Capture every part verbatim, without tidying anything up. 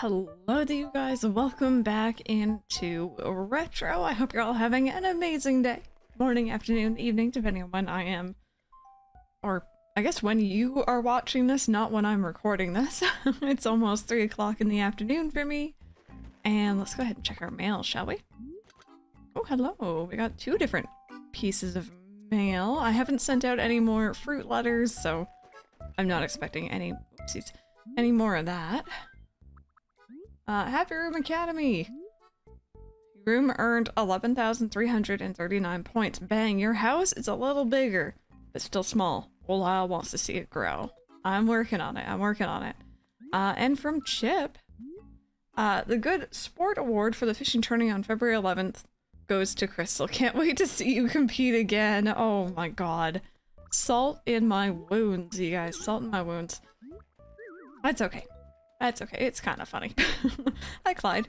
Hello to you guys, welcome back into Retro. I hope you're all having an amazing day, morning, afternoon, evening, depending on when I am, or I guess when you are watching this, not when I'm recording this. It's almost three o'clock in the afternoon for me, and let's go ahead and check our mail, shall we? Oh, hello, we got two different pieces of mail. I haven't sent out any more fruit letters, so I'm not expecting any, oopsies, any more of that. Uh, Happy Room Academy! Room earned eleven thousand three hundred thirty-nine points. Bang, your house is a little bigger, but still small. Olal wants to see it grow. I'm working on it, I'm working on it. Uh, and from Chip, uh, the Good Sport Award for the fishing tourney on February eleventh goes to Crystal. Can't wait to see you compete again. Oh my god. Salt in my wounds, you guys. Salt in my wounds. That's okay. That's okay, it's kind of funny. Hi, Clyde.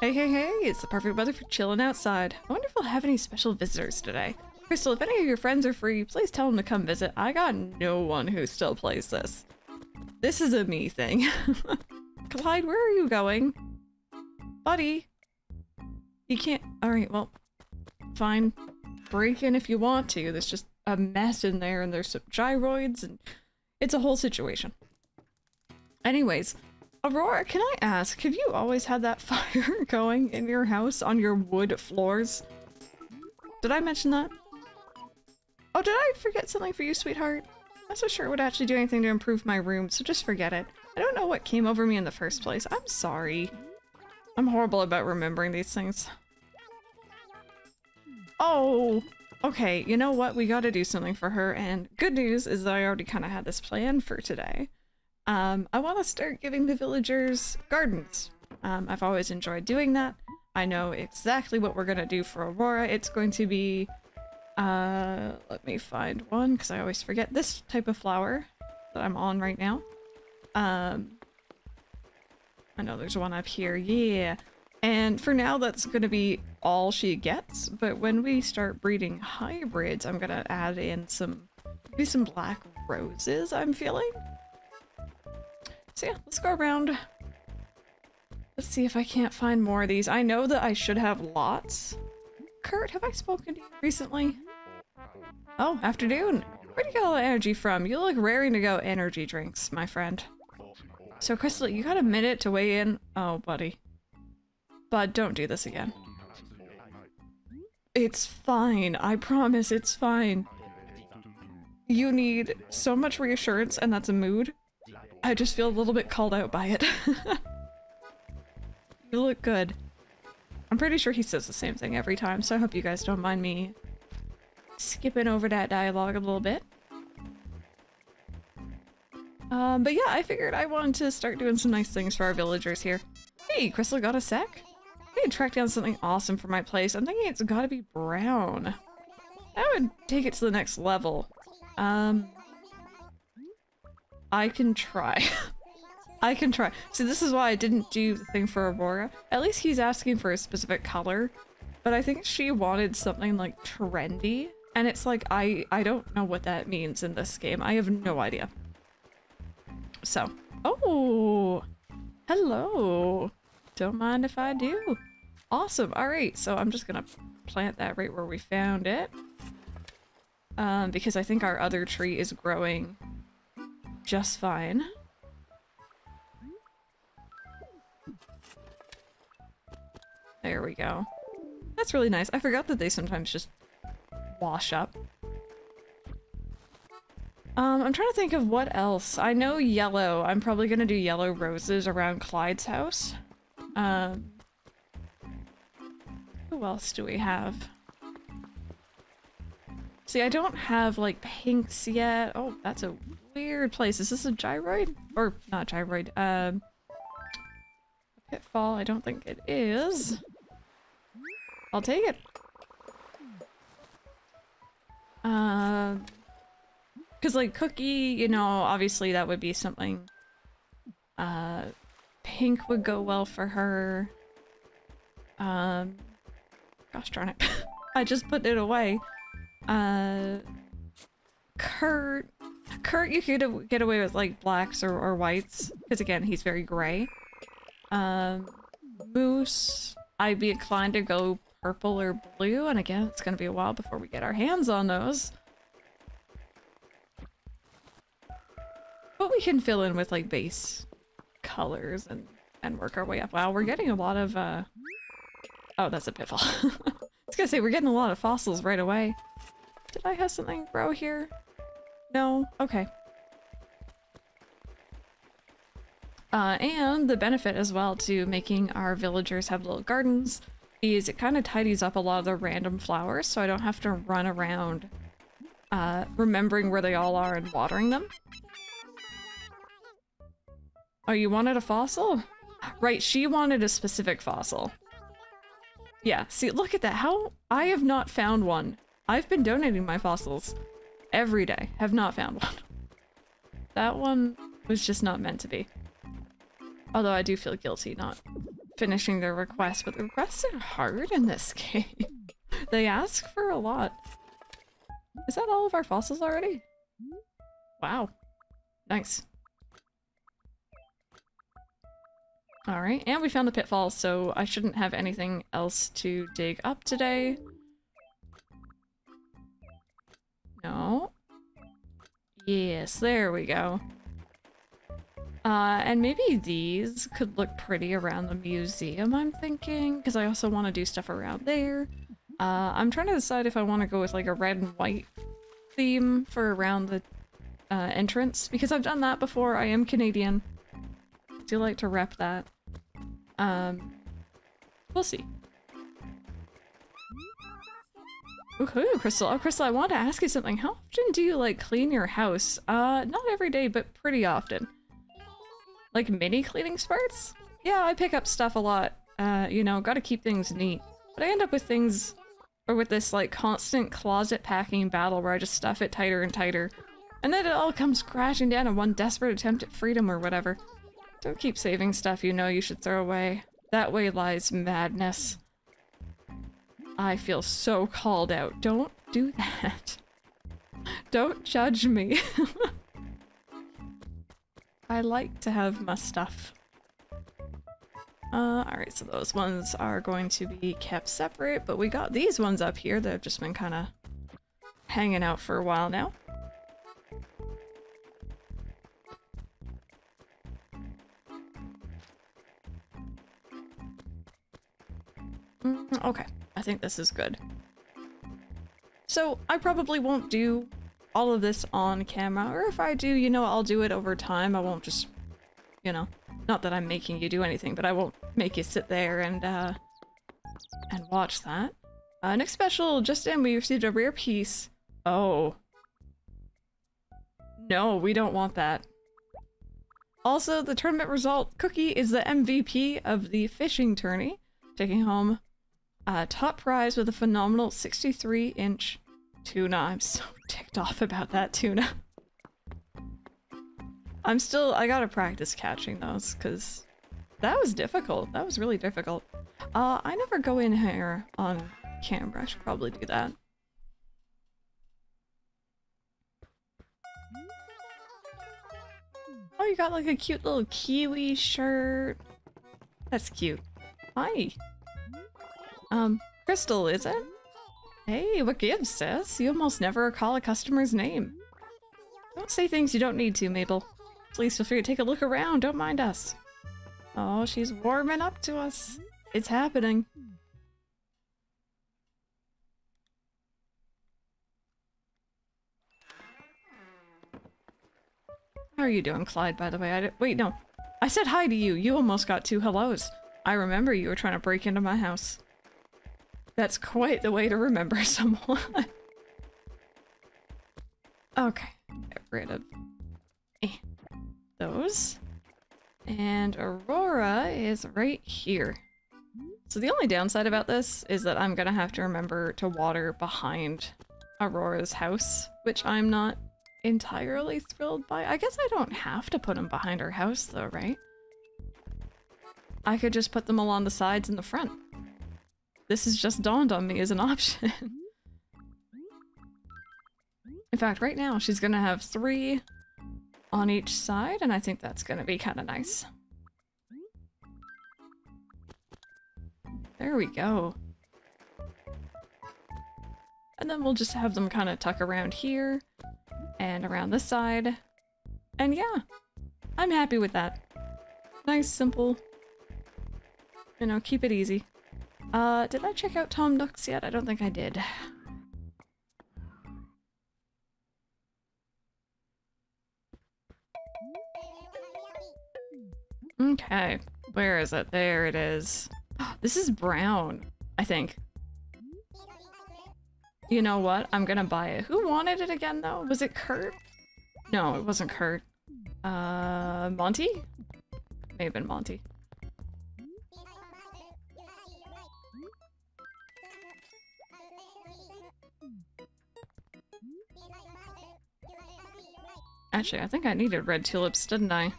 Hey, hey, hey, it's the perfect weather for chilling outside. I wonder if we'll have any special visitors today. Crystal, if any of your friends are free, please tell them to come visit. I got no one who still plays this. This is a me thing. Clyde, where are you going? Buddy. You can't... Alright, well, fine. Break in if you want to. There's just a mess in there, and there's some gyroids, and it's a whole situation. Anyways, Aurora, can I ask, have you always had that fire going in your house on your wood floors? Did I mention that? Oh, did I forget something for you, sweetheart? I'm not so sure it would actually do anything to improve my room, so just forget it. I don't know what came over me in the first place. I'm sorry. I'm horrible about remembering these things. Oh, okay. You know what? We gotta do something for her, and good news is that I already kind of had this plan for today. Um, I want to start giving the villagers gardens. Um, I've always enjoyed doing that. I know exactly what we're going to do for Aurora. It's going to be, uh, let me find one because I always forget this type of flower that I'm on right now. Um, I know there's one up here. Yeah. And for now, that's going to be all she gets. But when we start breeding hybrids, I'm going to add in some, maybe some black roses, I'm feeling. So yeah, let's go around. Let's see if I can't find more of these. I know that I should have lots. Kurt, have I spoken to you recently? Oh, afternoon. Where'd you get all the energy from? You look raring to go energy drinks, my friend. So Crystal, you got a minute to weigh in? Oh, buddy. Bud, don't do this again. It's fine. I promise it's fine. You need so much reassurance, and that's a mood. I just feel a little bit called out by it. You look good. I'm pretty sure he says the same thing every time, so I hope you guys don't mind me skipping over that dialogue a little bit. Um, but yeah, I figured I wanted to start doing some nice things for our villagers here. Hey, Crystal, got a sec? I can track down something awesome for my place. I'm thinking it's gotta be brown. I would take it to the next level. Um... I can try. I can try. So this is why I didn't do the thing for Aurora. At least he's asking for a specific color, but I think she wanted something like trendy, and it's like I I don't know what that means in this game. I have no idea. So, oh, hello. Don't mind if I do. Awesome. All right. So I'm just gonna plant that right where we found it, um, because I think our other tree is growing just fine. There we go. That's really nice. I forgot that they sometimes just wash up. Um, I'm trying to think of what else. I know yellow. I'm probably gonna do yellow roses around Clyde's house. Um, who else do we have? See, I don't have like pinks yet. Oh, that's a weird place. Is this a gyroid? Or not gyroid. Um, pitfall. I don't think it is. I'll take it. Um, uh, because like cookie, you know, obviously that would be something. Uh, pink would go well for her. Um, gosh darn it! I just put it away. Uh, Kurt, Kurt, you could get away with like blacks or, or whites, because again, he's very gray. Um, moose, I'd be inclined to go purple or blue, and again, it's gonna be a while before we get our hands on those. But we can fill in with like base colors and, and work our way up. Wow, we're getting a lot of, uh... oh, that's a pitfall. I was gonna say, we're getting a lot of fossils right away. Did I have something grow here? No? Okay. Uh, and the benefit as well to making our villagers have little gardens is it kind of tidies up a lot of the random flowers, so I don't have to run around uh, remembering where they all are and watering them. Oh, you wanted a fossil? Right, she wanted a specific fossil. Yeah, see, look at that. How I have not found one. I've been donating my fossils every day. Have not found one. That one was just not meant to be. Although I do feel guilty not finishing their request, but the requests are hard in this game. They ask for a lot. Is that all of our fossils already? Wow. Nice. Alright, and we found the pitfall, so I shouldn't have anything else to dig up today. No. Yes, there we go. Uh, and maybe these could look pretty around the museum, I'm thinking, because I also want to do stuff around there. Uh, I'm trying to decide if I want to go with like a red and white theme for around the uh, entrance, because I've done that before. I am Canadian. I do like to rep that. Um, we'll see. Ooh, Crystal. Oh, Crystal, I want to ask you something. How often do you like clean your house? Uh, not every day, but pretty often. Like mini cleaning spurts? Yeah, I pick up stuff a lot. Uh, you know, gotta keep things neat. But I end up with things, or with this like constant closet packing battle where I just stuff it tighter and tighter. And then it all comes crashing down in one desperate attempt at freedom or whatever. Don't keep saving stuff you know you should throw away. That way lies madness. I feel so called out. Don't do that. Don't judge me. I like to have my stuff. Uh, alright, so those ones are going to be kept separate, but we got these ones up here that have just been kind of hanging out for a while now. Mm, okay, I think this is good. So, I probably won't do all of this on camera, or if I do, you know, I'll do it over time. I won't just, you know, not that I'm making you do anything, but I won't make you sit there and, uh, and watch that. Uh, next special, just in, we received a rare piece. Oh. No, we don't want that. Also, the tournament result cookie is the M V P of the fishing tourney, taking home uh, top prize with a phenomenal sixty-three inch tuna. I'm so ticked off about that tuna. I'm still- I gotta practice catching those, because that was difficult. That was really difficult. Uh, I never go in here on camera. I should probably do that. Oh, you got like a cute little kiwi shirt. That's cute. Hi. Um, Crystal, is it? Hey, what gives, sis? You almost never call a customer's name. Don't say things you don't need to, Mabel. Please feel free to take a look around, don't mind us. Oh, she's warming up to us. It's happening. How are you doing, Clyde, by the way? I did- Wait, no. I said hi to you. You almost got two hellos. I remember you were trying to break into my house. That's quite the way to remember someone. Okay, get rid of those. And Aurora is right here. So the only downside about this is that I'm gonna have to remember to water behind Aurora's house, which I'm not entirely thrilled by. I guess I don't have to put them behind her house though, right? I could just put them along the sides and the front. This has just dawned on me as an option. In fact, right now she's gonna have three on each side, and I think that's gonna be kind of nice. There we go. And then we'll just have them kind of tuck around here and around this side. And yeah, I'm happy with that. Nice, simple. You know, keep it easy. Uh, did I check out Tom Ducks yet? I don't think I did. Okay, where is it? There it is. This is brown, I think. You know what? I'm gonna buy it. Who wanted it again, though? Was it Kurt? No, it wasn't Kurt. Uh, Monty? May have been Monty. Actually, I think I needed red tulips, didn't I?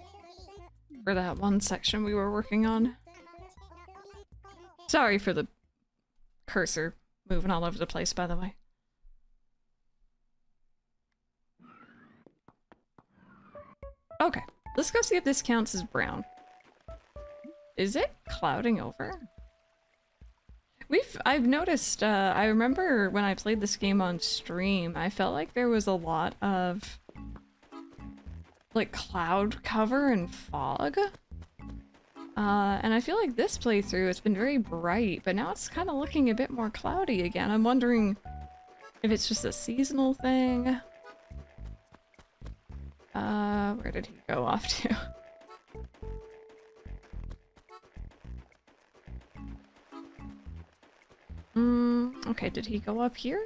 For that one section we were working on. Sorry for the cursor moving all over the place, by the way. Okay, let's go see if this counts as brown. Is it clouding over? We've I've noticed, uh, I remember when I played this game on stream, I felt like there was a lot of like cloud cover and fog. Uh, and I feel like this playthrough, it's been very bright, but now it's kind of looking a bit more cloudy again. I'm wondering if it's just a seasonal thing. Uh, where did he go off to? mm, okay, did he go up here?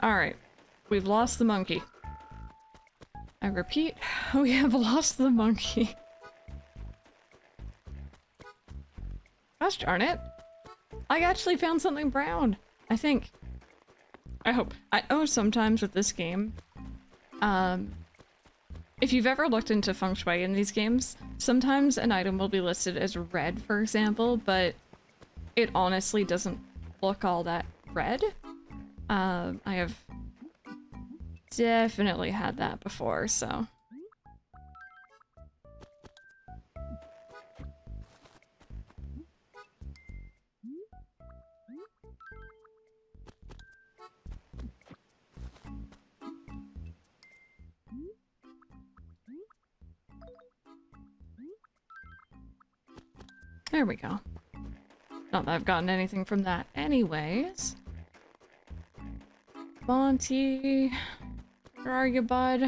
Alright, we've lost the monkey. I repeat, we have lost the monkey. Gosh darn it. I actually found something brown, I think. I hope. I know sometimes with this game, um, if you've ever looked into feng shui in these games, sometimes an item will be listed as red, for example, but it honestly doesn't look all that red. Um, I have definitely had that before, so. There we go. Not that I've gotten anything from that anyways. Monty, where are you, bud?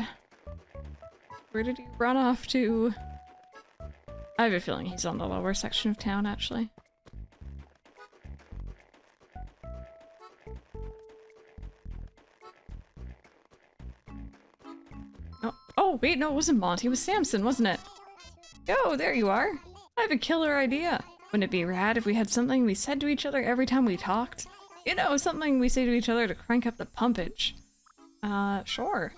Where did you run off to? I have a feeling he's on the lower section of town, actually. Oh, oh wait, no, it wasn't Monty, it was Samson, wasn't it? Yo, there you are. I have a killer idea. Wouldn't it be rad if we had something we said to each other every time we talked? You know, something we say to each other to crank up the pumpage. Uh, sure.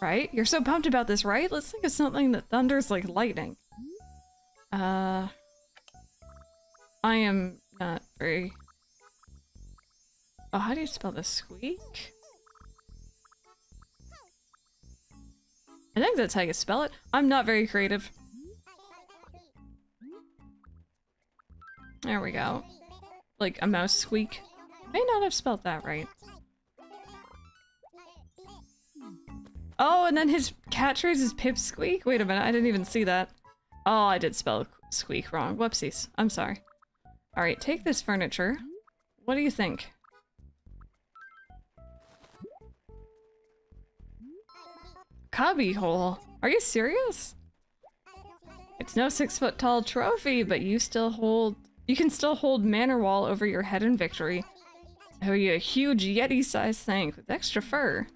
Right? You're so pumped about this, right? Let's think of something that thunders like lightning. Uh... I am not very... Oh, how do you spell this? Squeak? I think that's how you spell it. I'm not very creative. There we go. Like a mouse squeak. May not have spelled that right. Oh, and then his catchphrase is Pip Squeak? Wait a minute, I didn't even see that. Oh, I did spell squeak wrong. Whoopsies. I'm sorry. Alright, take this furniture. What do you think? Cubby hole? Are you serious? It's no six foot tall trophy, but you still hold... You can still hold Manor Wall over your head in victory. Oh, you a huge Yeti-sized thing with extra fur.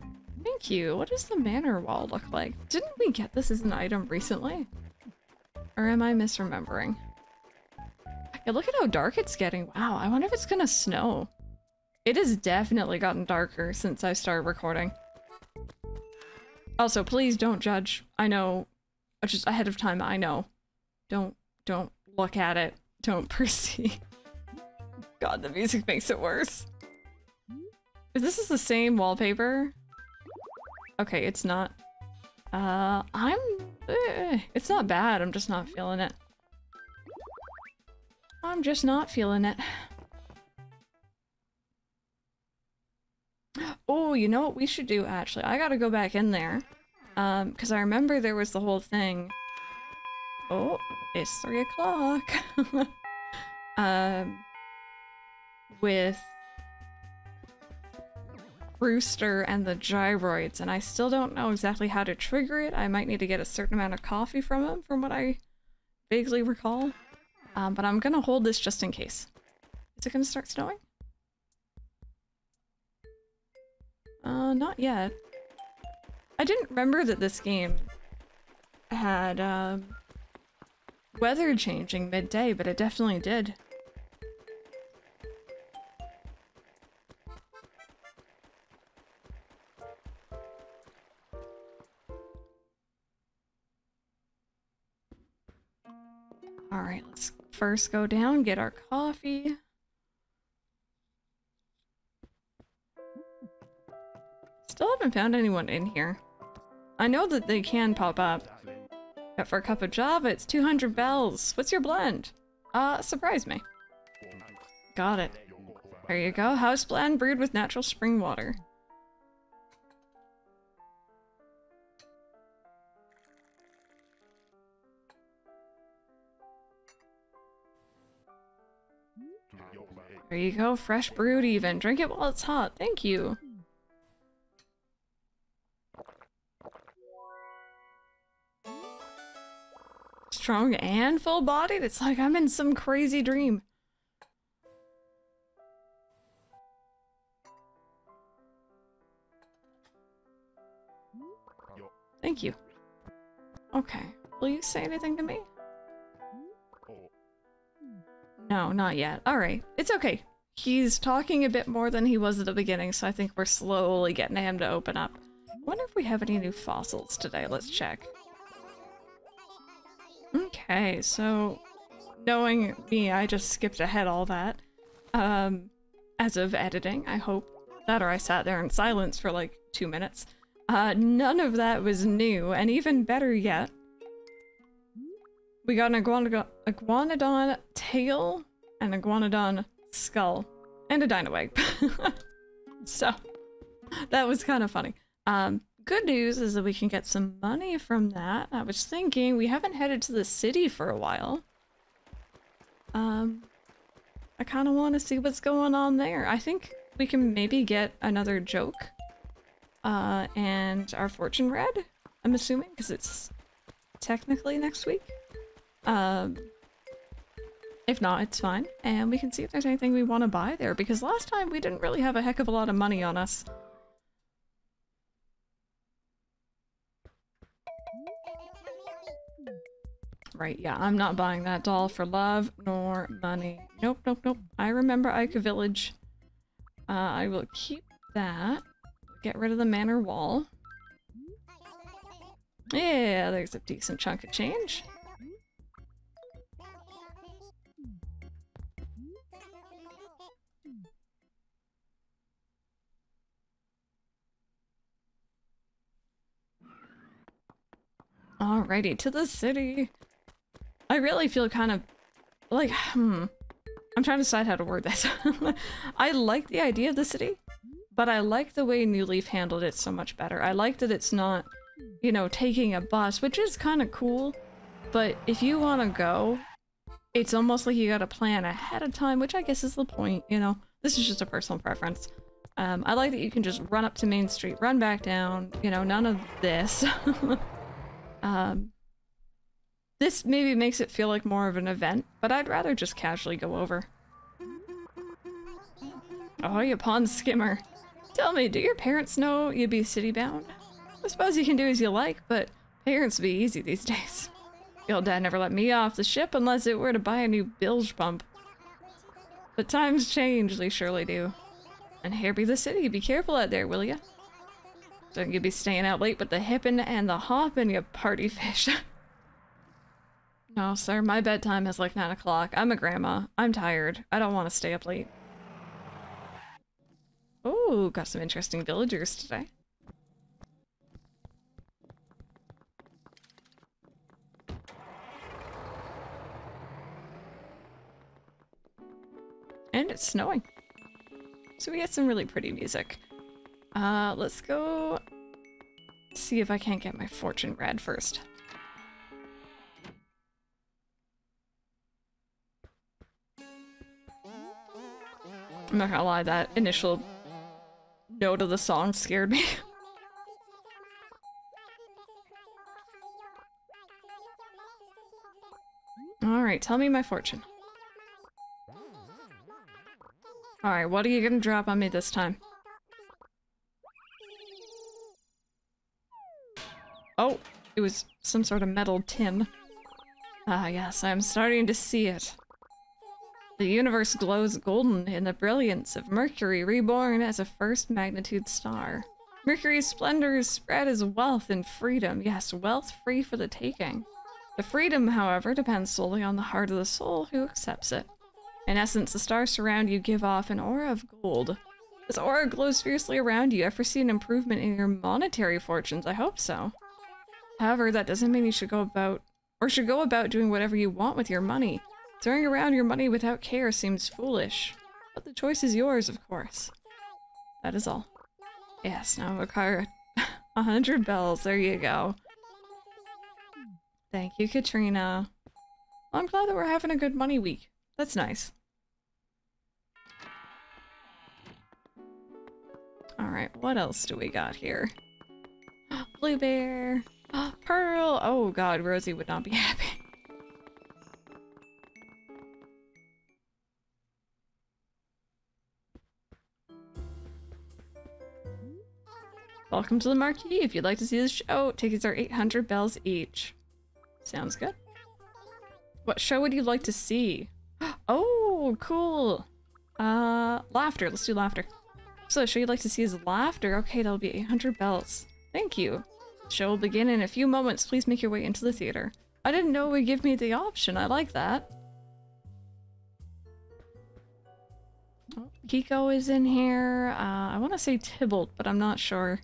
Thank you. What does the Manor Wall look like? Didn't we get this as an item recently? Or am I misremembering? Yeah, look at how dark it's getting. Wow, I wonder if it's gonna snow. It has definitely gotten darker since I started recording. Also, please don't judge. I know. Just ahead of time, I know. Don't, don't look at it. Don't perceive. God, the music makes it worse. This is the same wallpaper. Okay, it's not. Uh, I'm... Eh, it's not bad, I'm just not feeling it. I'm just not feeling it. Oh, you know what we should do, actually? I gotta go back in there. Um, because I remember there was the whole thing. Oh, it's three o'clock. um, with Rooster and the gyroids, and I still don't know exactly how to trigger it. I might need to get a certain amount of coffee from him, from what I vaguely recall. Um, but I'm gonna hold this just in case. Is it gonna start snowing? Uh, not yet. I didn't remember that this game had uh, weather changing midday, but it definitely did. Alright, let's first go down, get our coffee. Still haven't found anyone in here. I know that they can pop up. But for a cup of Java, it's two hundred bells. What's your blend? Uh, surprise me. Got it. There you go. House blend brewed with natural spring water. There you go. Fresh brewed even. Drink it while it's hot. Thank you. Strong and full-bodied? It's like I'm in some crazy dream. Thank you. Okay. Will you say anything to me? No, not yet. Alright. It's okay. He's talking a bit more than he was at the beginning, so I think we're slowly getting him to open up. I wonder if we have any new fossils today. Let's check. Okay, so knowing me, I just skipped ahead all that. Um, as of editing, I hope. That or I sat there in silence for like two minutes. Uh, none of that was new, and even better yet, we got an iguanodon, iguanodon tail, an iguanodon skull, and a dinowig. So, that was kind of funny. Um, good news is that we can get some money from that. I was thinking we haven't headed to the city for a while. Um, I kind of want to see what's going on there. I think we can maybe get another joke. Uh, and our fortune read, I'm assuming, because it's technically next week. Um, if not, it's fine. And we can see if there's anything we want to buy there, because last time we didn't really have a heck of a lot of money on us. Right, yeah, I'm not buying that doll for love nor money. Nope, nope, nope. I remember Ica Village. Uh, I will keep that. Get rid of the manor wall. Yeah, there's a decent chunk of change. Alrighty, to the city. I really feel kind of like, hmm, I'm trying to decide how to word this. I like the idea of the city, but I like the way New Leaf handled it so much better. I like that it's not, you know, taking a bus, which is kind of cool, but if you want to go, it's almost like you got to plan ahead of time, which I guess is the point, you know. This is just a personal preference. Um, I like that you can just run up to Main Street, run back down, you know, none of this. um... This maybe makes it feel like more of an event, but I'd rather just casually go over. Oh, you pond skimmer. Tell me, do your parents know you'd be city-bound? I suppose you can do as you like, but parents be easy these days. Your dad never let me off the ship unless it were to buy a new bilge pump. But times change, they surely do. And here be the city, be careful out there, will ya? Don't you be staying out late with the hippin' and the hoppin', you party fish. No, sir. My bedtime is like nine o'clock. I'm a grandma. I'm tired. I don't want to stay up late. Oh, Ooh, got some interesting villagers today. And it's snowing. So we get some really pretty music. Uh, let's go see if I can't get my fortune read first. I'm not gonna lie, that initial note of the song scared me. Alright, tell me my fortune. Alright, what are you gonna drop on me this time? Oh, it was some sort of metal tin. Ah yes, I'm starting to see it. The universe glows golden in the brilliance of Mercury reborn as a first magnitude star. Mercury's splendor is spread as wealth and freedom. Yes, wealth free for the taking. The freedom, however, depends solely on the heart of the soul who accepts it. In essence, the stars surround you give off an aura of gold. This aura glows fiercely around you. I foresee an improvement in your monetary fortunes. I hope so. However, that doesn't mean you should go about or should go about doing whatever you want with your money. Throwing around your money without care seems foolish, but the choice is yours, of course. That is all. Yes, now require a hundred bells. There you go. Thank you, Katrina. Well, I'm glad that we're having a good money week. That's nice. Alright, what else do we got here? Blue bear! Pearl! Oh god, Rosie would not be happy. Welcome to the marquee. If you'd like to see the show, tickets are eight hundred bells each. Sounds good. What show would you like to see? Oh, cool. Uh, laughter. Let's do laughter. So the show you'd like to see is laughter. Okay, that'll be eight hundred bells. Thank you. The show will begin in a few moments. Please make your way into the theater. I didn't know it would give me the option. I like that. Oh, Kiko is in here. Uh, I want to say Tybalt, but I'm not sure.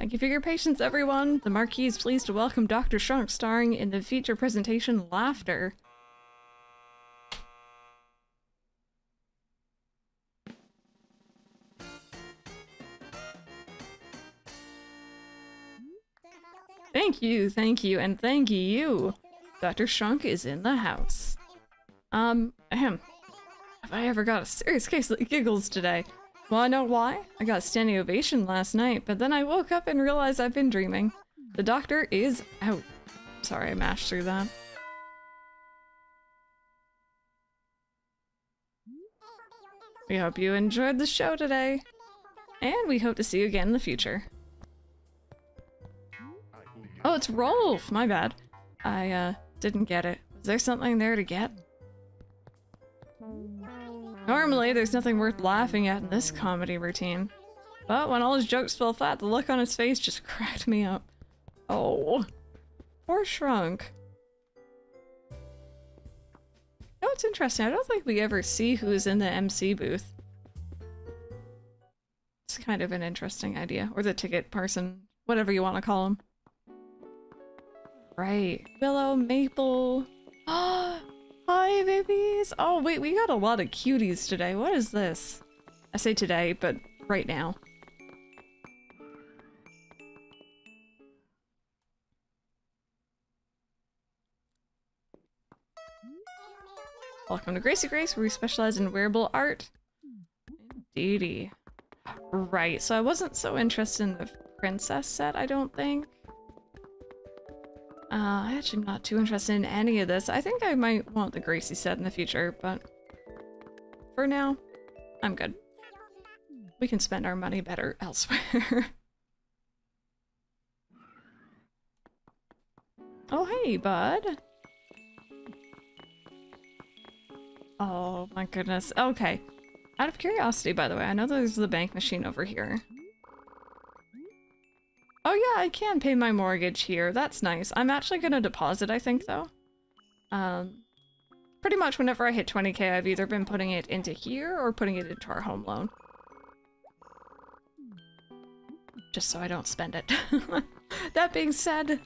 Thank you for your patience, everyone! The Marquee is pleased to welcome Doctor Shrunk, starring in the feature presentation, Laughter. Thank you, thank you, and thank you! Doctor Shrunk is in the house. Um, ahem. Have I ever got a serious case of giggles today? Wanna know why? I got a standing ovation last night, but then I woke up and realized I've been dreaming. The doctor is out. Sorry, I mashed through that. We hope you enjoyed the show today, and we hope to see you again in the future. Oh, it's Rolf! My bad. I, uh, didn't get it. Was there something there to get? Normally, there's nothing worth laughing at in this comedy routine. But when all his jokes fell flat, the look on his face just cracked me up. Oh. Poor Shrunk. No, it's interesting. I don't think we ever see who's in the M C booth. It's kind of an interesting idea. Or the ticket person. Whatever you want to call him. Right. Willow, Maple. Ah! Hi, babies! Oh, wait, we got a lot of cuties today. What is this? I say today, but right now. Welcome to Gracie Grace, where we specialize in wearable art. Indeedy. Right, so I wasn't so interested in the princess set, I don't think. Uh, I'm actually not too interested in any of this. I think I might want the Gracie set in the future, but for now, I'm good. We can spend our money better elsewhere. Oh, hey, bud. Oh, my goodness. Okay. Out of curiosity, by the way, I know there's the bank machine over here. Oh yeah, I can pay my mortgage here. That's nice. I'm actually gonna deposit, I think, though. Um, pretty much whenever I hit twenty K, I've either been putting it into here or putting it into our home loan. Just so I don't spend it. That being said,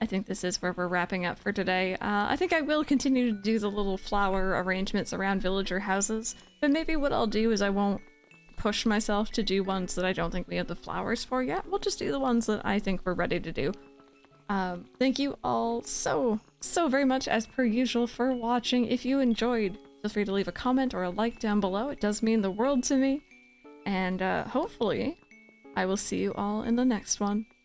I think this is where we're wrapping up for today. Uh, I think I will continue to do the little flower arrangements around villager houses, but maybe what I'll do is I won't push myself to do ones that I don't think we have the flowers for yet. We'll just do the ones that I think we're ready to do. Um, thank you all so, so very much as per usual for watching. If you enjoyed, feel free to leave a comment or a like down below. It does mean the world to me. And uh, hopefully, I will see you all in the next one.